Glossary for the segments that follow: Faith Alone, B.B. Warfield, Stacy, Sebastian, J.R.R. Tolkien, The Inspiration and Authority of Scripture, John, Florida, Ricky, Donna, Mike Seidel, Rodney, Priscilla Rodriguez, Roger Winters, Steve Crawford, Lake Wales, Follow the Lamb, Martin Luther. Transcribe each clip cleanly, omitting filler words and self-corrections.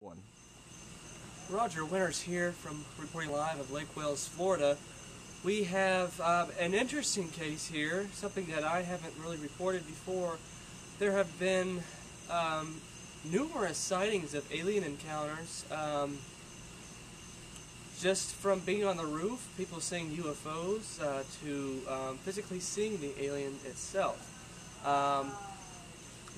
One. Roger Winters here from reporting live of Lake Wales, Florida. We have an interesting case here, something that I haven't really reported before. There have been numerous sightings of alien encounters just from being on the roof, people seeing UFOs, to physically seeing the alien itself.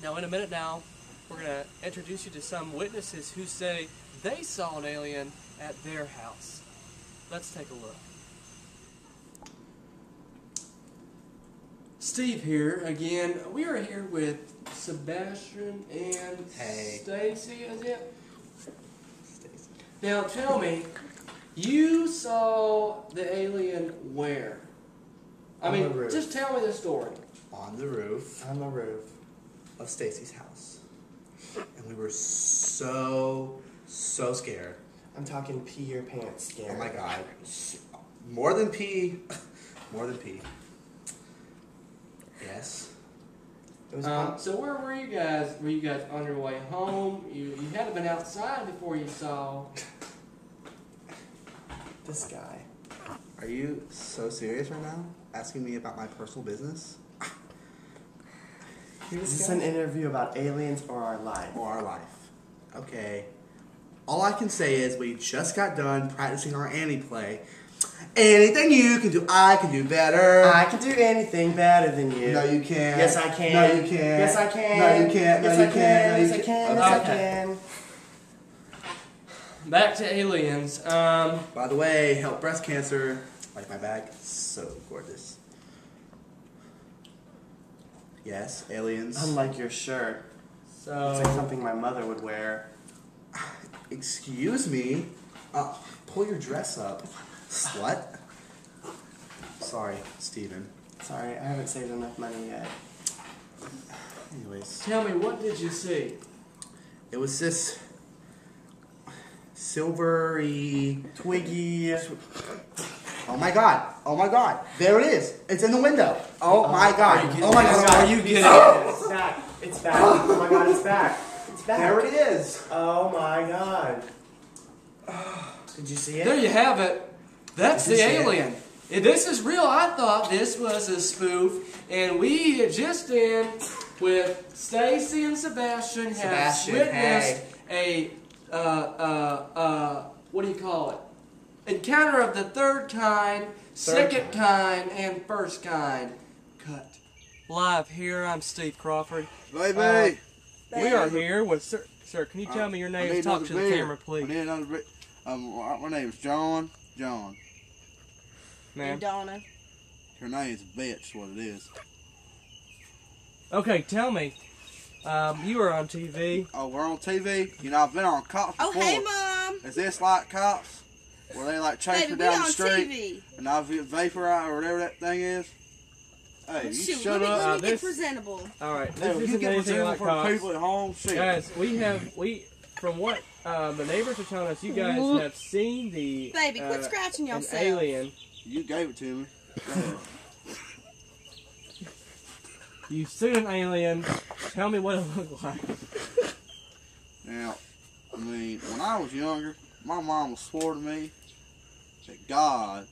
Now in a minute now, we're going to introduce you to some witnesses who say they saw an alien at their house. Let's take a look. Steve here again. We are here with Sebastian and Stacy, is it? Stacy. Now tell me, you saw the alien where? I mean, just tell me the story. On the roof. On the roof of Stacy's house. And we were so scared. I'm talking pee your pants scared. Oh my god. More than pee. More than pee. Yes. It was so where were you guys? Were you guys on your way home? You had to been outside before you saw this guy. Are you so serious right now? Asking me about my personal business? Is this an interview about aliens or our life? Or our life. Okay. All I can say is we just got done practicing our Annie play. Anything you can do, I can do better. I can do anything better than you. No, you can't. Yes, I can. No, you can't. Yes, I can. No, you can't. Yes, I can. Yes, I can. Yes, I can. Back to aliens. By the way, help breast cancer. Like my bag. So gorgeous. Yes, aliens. Unlike your shirt. So... it's like something my mother would wear. Excuse me? Pull your dress up. Slut? Sorry, Steven. Sorry, I haven't saved enough money yet. Anyways. Tell me, what did you see? It was this... silvery... twiggy... oh my god! Oh my god! There it is! It's in the window! Oh my god! Oh my god! Are you getting it? It's back! It's back! Oh my god! It's back! It's back! There it is! Oh my god! Did you see it? There you have it! That's the alien! This is real! I thought this was a spoof, and we just in with Stacy and Sebastian have witnessed a what do you call it? Encounter of the third kind, second kind, and first kind. Cut. Live here, I'm Steve Crawford. Baby! We are here with... Sir, can you tell me your name? Talk to the camera, please. My name is John. John. Ma'am? And Donna. Her name is Bitch, what it is. Okay, tell me. You were on TV. Oh, we're on TV? You know, I've been on Cops before. Hey, Mom! Is this like Cops? Where they like chase her down the street and I vaporize or whatever that thing is. Hey, well, you shut up. Let me get presentable. All right, this isn't anything like Cops. People at home, guys, we from what the neighbors are telling us, you guys have seen the baby. Quit scratching yourself. Alien. You gave it to me. You've seen an alien. Tell me what it looked like. Now, I mean, when I was younger, my mom swore to me that God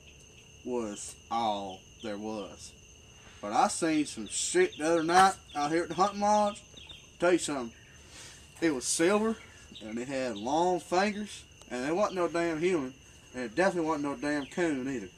was all there was. But I seen some shit the other night out here at the hunting lodge. Tell you something, it was silver and it had long fingers and it wasn't no damn human and it definitely wasn't no damn coon either.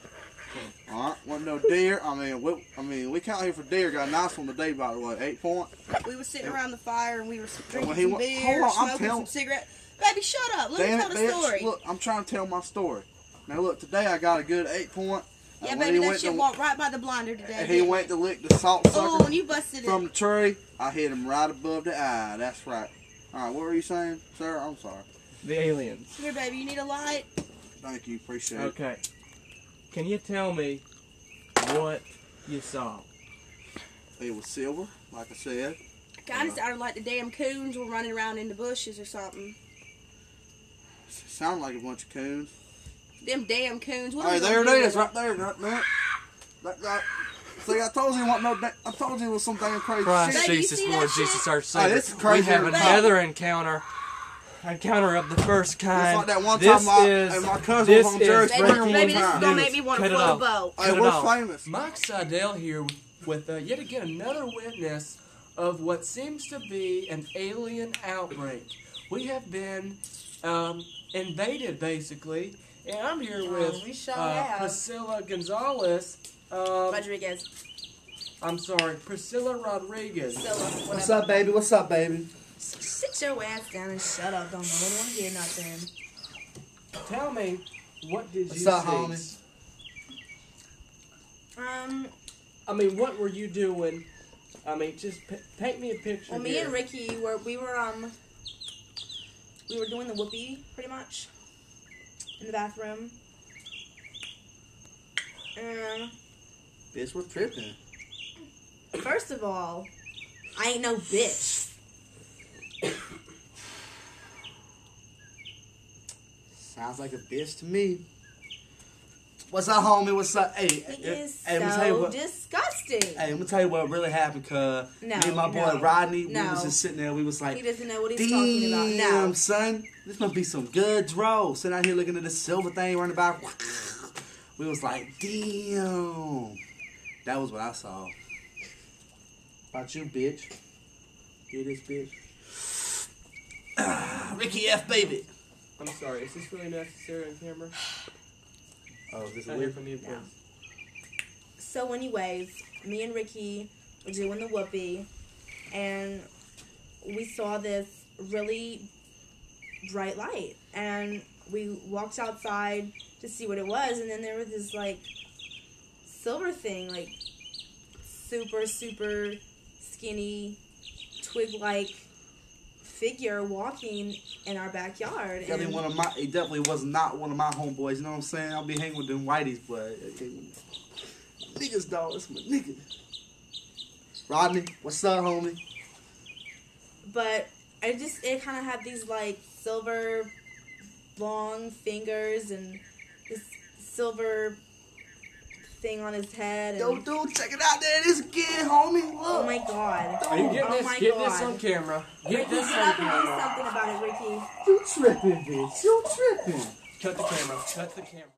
Alright, wasn't no deer. I mean we count here for deer. Got a nice one today, by the way, 8 point. We were sitting around the fire and we were drinking some beer, smoking some cigarettes. Baby, shut up. Let me tell the story. Look, I'm trying to tell my story. Now, look, today I got a good 8 point. Yeah, baby, that shit walked right by the blinder today. And he went to lick the salt sucker. Oh, and you busted it. From the tree, I hit him right above the eye. That's right. All right, what were you saying, sir? I'm sorry. The aliens. Here, baby, you need a light? Thank you. Appreciate it. Okay. Can you tell me what you saw? It was silver, like I said. God, it sounded like the damn coons were running around in the bushes or something. Sound like a bunch of coons. Them damn coons. What, hey, there it is, right there. That. See, I told you I told you it was some damn crazy shit. Christ Jesus, Lord Jesus, our Savior. Hey, this is crazy. We have another encounter. I counter up the first kind. It's like that one time my cousin was on church. Baby, this is going to make me want to pull a bow. Hey, we're famous. Mike Seidel here with yet again another witness of what seems to be an alien outbreak. We have been invaded, basically. And I'm here with Priscilla Gonzalez. Rodriguez. I'm sorry, Priscilla Rodriguez. What's up, baby? What's up, baby? Sit your ass down and shut up. Don't want to hear nothing. Tell me, what did you see? I mean, what were you doing? I mean, just paint me a picture. Well, me and Ricky we were doing the whoopee pretty much in the bathroom. Bitch, we're tripping. First of all, I ain't no bitch. Sounds like a bitch to me. What's up, homie? What's up? Hey, disgusting. Hey, I'm gonna tell you what really happened, cuz me and my boy Rodney, we was just sitting there. We was like, he doesn't know what he's talking about. Damn, son, this must be some good draw. Sitting out here looking at this silver thing running by. We was like, damn. That was what I saw. About you, bitch. Hear this, bitch? Ricky F, baby. I'm sorry, is this really necessary on camera? Oh, this is weird for me, of course. So anyways, me and Ricky were doing the whoopee, and we saw this really bright light, and we walked outside to see what it was, and then there was this, like, silver thing, like, super, super skinny, twig-like figure walking in our backyard. It definitely was not one of my homeboys, you know what I'm saying? I'll be hanging with them whiteys, but niggas, dog, it's my nigga. Rodney, what's up, homie? But it kind of had these, like, silver long fingers and this silver thing on his head. And yo, dude, check it out. There it is again, homie. Look. Oh, my God. Dude. Are you getting this? Get this on camera. Get this on camera. Do something about it, Ricky. You tripping, bitch. You tripping. Cut the camera. Cut the camera.